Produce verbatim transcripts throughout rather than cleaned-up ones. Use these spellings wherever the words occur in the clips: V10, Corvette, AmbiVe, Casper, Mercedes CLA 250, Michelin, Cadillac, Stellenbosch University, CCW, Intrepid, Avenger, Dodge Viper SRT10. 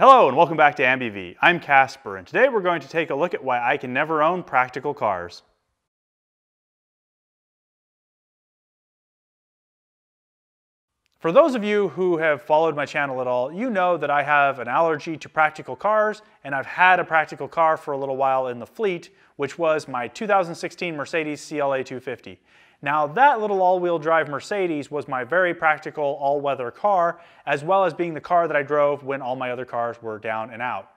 Hello and welcome back to AmbiVe. I'm Casper and today we're going to take a look at why I can never own practical cars. For those of you who have followed my channel at all, you know that I have an allergy to practical cars, and I've had a practical car for a little while in the fleet, which was my two thousand sixteen Mercedes C L A two fifty. Now that little all-wheel drive Mercedes was my very practical all-weather car, as well as being the car that I drove when all my other cars were down and out.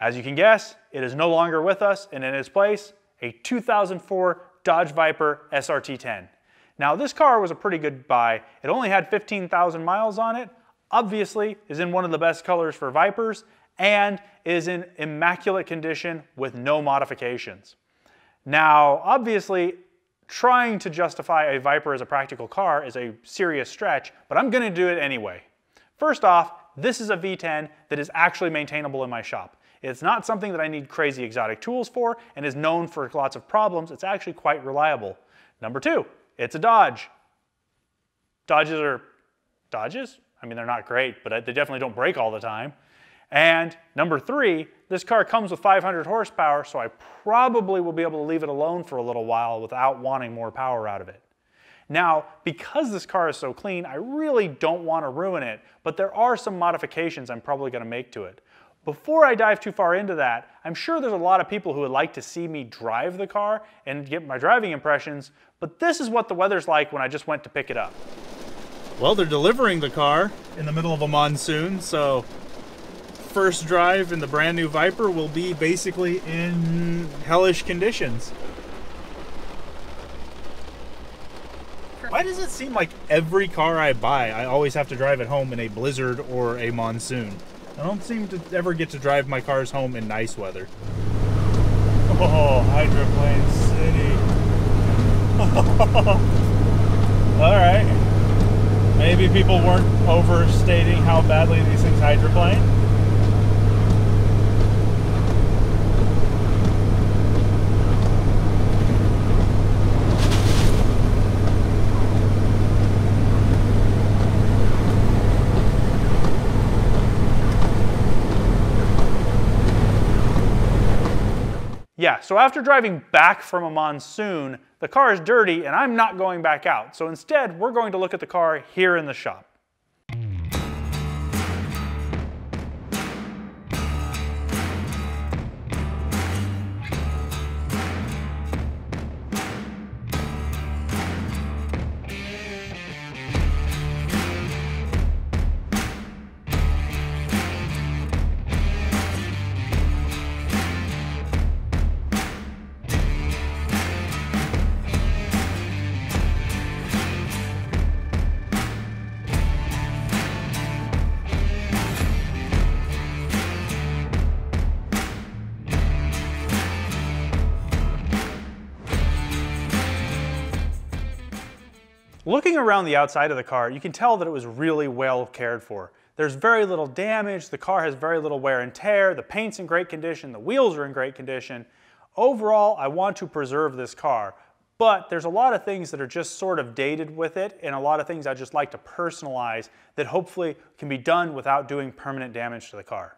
As you can guess, it is no longer with us, and in its place, a two thousand four Dodge Viper S R T ten. Now this car was a pretty good buy. It only had fifteen thousand miles on it, obviously is in one of the best colors for Vipers, and is in immaculate condition with no modifications. Now obviously trying to justify a Viper as a practical car is a serious stretch, but I'm gonna do it anyway. First off, this is a V ten that is actually maintainable in my shop. It's not something that I need crazy exotic tools for and is known for lots of problems. It's actually quite reliable. Number two, it's a Dodge. Dodges are Dodges? I mean, they're not great, but they definitely don't break all the time. And number three, this car comes with five hundred horsepower, so I probably will be able to leave it alone for a little while without wanting more power out of it. Now, because this car is so clean, I really don't want to ruin it, but there are some modifications I'm probably going to make to it. Before I dive too far into that, I'm sure there's a lot of people who would like to see me drive the car and get my driving impressions, but this is what the weather's like when I just went to pick it up. Well, they're delivering the car in the middle of a monsoon, so first drive in the brand new Viper will be basically in hellish conditions. Why does it seem like every car I buy, I always have to drive it home in a blizzard or a monsoon? I don't seem to ever get to drive my cars home in nice weather. Oh, hydroplane city. All right. Maybe people weren't overstating how badly these things hydroplane. Yeah, so after driving back from a monsoon, the car is dirty and I'm not going back out. So instead, we're going to look at the car here in the shop. Looking around the outside of the car, you can tell that it was really well cared for. There's very little damage, the car has very little wear and tear, the paint's in great condition, the wheels are in great condition. Overall, I want to preserve this car, but there's a lot of things that are just sort of dated with it, and a lot of things I just like to personalize that hopefully can be done without doing permanent damage to the car.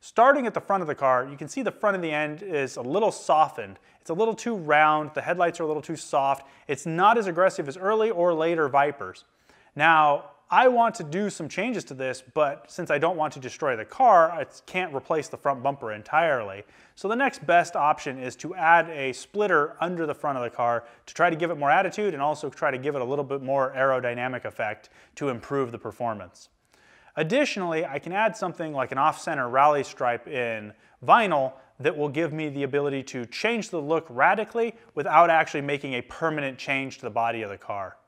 Starting at the front of the car, you can see the front of the end is a little softened. It's a little too round, the headlights are a little too soft. It's not as aggressive as early or later Vipers. Now, I want to do some changes to this, but since I don't want to destroy the car, I can't replace the front bumper entirely. So the next best option is to add a splitter under the front of the car to try to give it more attitude and also try to give it a little bit more aerodynamic effect to improve the performance. Additionally, I can add something like an off-center rally stripe in vinyl that will give me the ability to change the look radically without actually making a permanent change to the body of the car.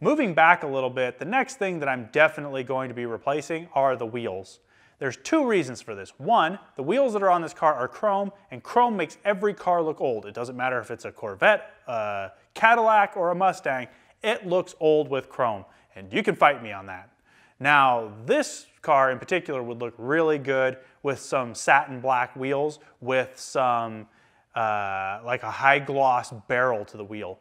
Moving back a little bit, the next thing that I'm definitely going to be replacing are the wheels. There's two reasons for this. One, the wheels that are on this car are chrome, and chrome makes every car look old. It doesn't matter if it's a Corvette, a Cadillac, or a Mustang, it looks old with chrome, and you can fight me on that. Now, this car in particular would look really good with some satin black wheels with some, uh, like a high gloss barrel to the wheel.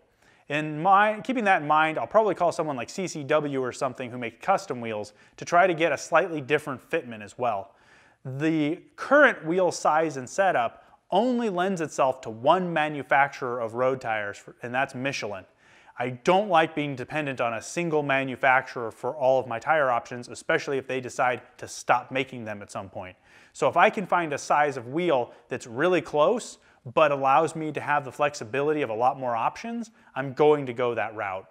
In my, keeping that in mind, I'll probably call someone like C C W or something who make custom wheels to try to get a slightly different fitment as well. the current wheel size and setup only lends itself to one manufacturer of road tires, and that's Michelin. I don't like being dependent on a single manufacturer for all of my tire options, especially if they decide to stop making them at some point. So if I can find a size of wheel that's really close, but allows me to have the flexibility of a lot more options, I'm going to go that route.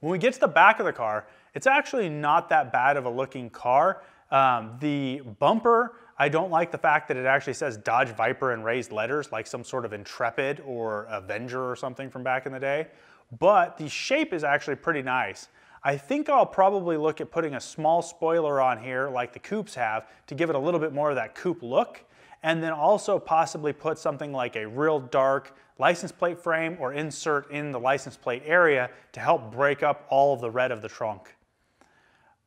When we get to the back of the car, it's actually not that bad of a looking car. Um, the bumper, I don't like the fact that it actually says Dodge Viper in raised letters, like some sort of Intrepid or Avenger or something from back in the day. But the shape is actually pretty nice. I think I'll probably look at putting a small spoiler on here like the coupes have to give it a little bit more of that coupe look. And then also possibly put something like a real dark license plate frame or insert in the license plate area to help break up all of the red of the trunk.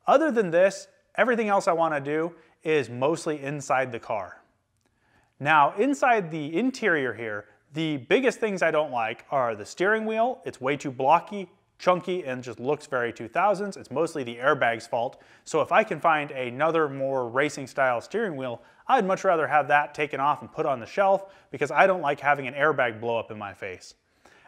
Other than this, everything else I want to do is mostly inside the car. Now, inside the interior here, the biggest things I don't like are the steering wheel. It's way too blocky, chunky, and just looks very two thousands. It's mostly the airbag's fault. So if I can find another more racing style steering wheel, I'd much rather have that taken off and put on the shelf because I don't like having an airbag blow up in my face.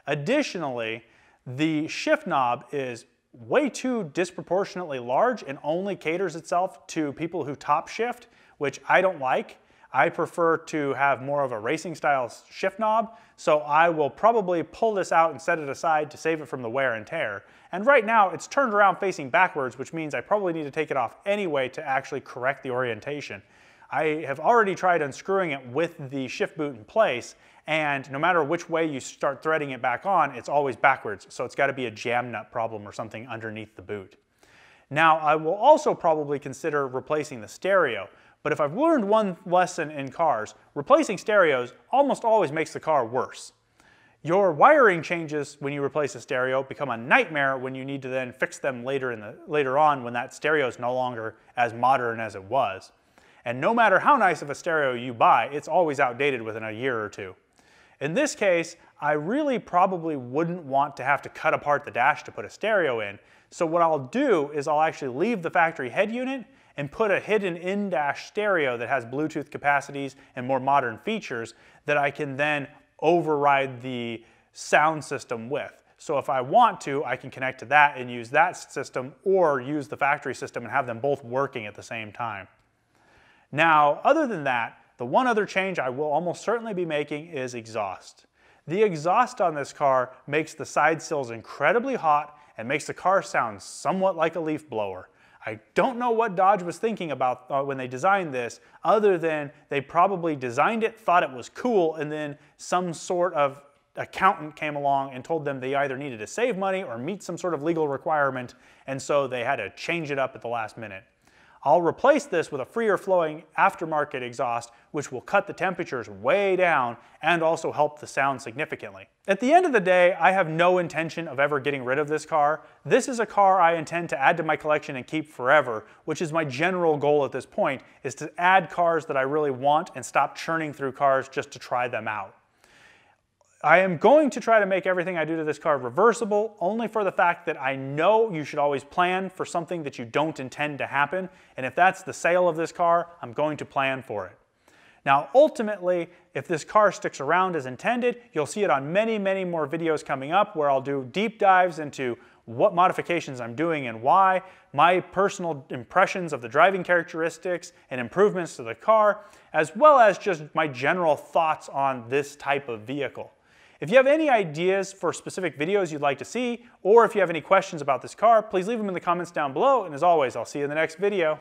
Additionally, the shift knob is way too disproportionately large and only caters itself to people who top shift, which I don't like. I prefer to have more of a racing style shift knob, so I will probably pull this out and set it aside to save it from the wear and tear. And right now it's turned around facing backwards, which means I probably need to take it off anyway to actually correct the orientation. I have already tried unscrewing it with the shift boot in place, and no matter which way you start threading it back on, it's always backwards. So it's got to be a jam nut problem or something underneath the boot. Now, I will also probably consider replacing the stereo, but if I've learned one lesson in cars, replacing stereos almost always makes the car worse. Your wiring changes when you replace a stereo become a nightmare when you need to then fix them later in the, later on when that stereo is no longer as modern as it was. And no matter how nice of a stereo you buy, it's always outdated within a year or two. In this case, I really probably wouldn't want to have to cut apart the dash to put a stereo in. So what I'll do is I'll actually leave the factory head unit and put a hidden in-dash stereo that has Bluetooth capacities and more modern features that I can then override the sound system with. So if I want to, I can connect to that and use that system or use the factory system and have them both working at the same time. Now, other than that, the one other change I will almost certainly be making is exhaust. The exhaust on this car makes the side sills incredibly hot and makes the car sound somewhat like a leaf blower. I don't know what Dodge was thinking about uh, when they designed this, other than they probably designed it, thought it was cool, and then some sort of accountant came along and told them they either needed to save money or meet some sort of legal requirement, and so they had to change it up at the last minute. I'll replace this with a freer flowing aftermarket exhaust, which will cut the temperatures way down and also help the sound significantly. At the end of the day, I have no intention of ever getting rid of this car. This is a car I intend to add to my collection and keep forever, which is my general goal at this point, is to add cars that I really want and stop churning through cars just to try them out. I am going to try to make everything I do to this car reversible, only for the fact that I know you should always plan for something that you don't intend to happen, and if that's the sale of this car, I'm going to plan for it. Now, ultimately, if this car sticks around as intended, you'll see it on many, many more videos coming up where I'll do deep dives into what modifications I'm doing and why, my personal impressions of the driving characteristics and improvements to the car, as well as just my general thoughts on this type of vehicle. If you have any ideas for specific videos you'd like to see, or if you have any questions about this car, please leave them in the comments down below. And as always, I'll see you in the next video.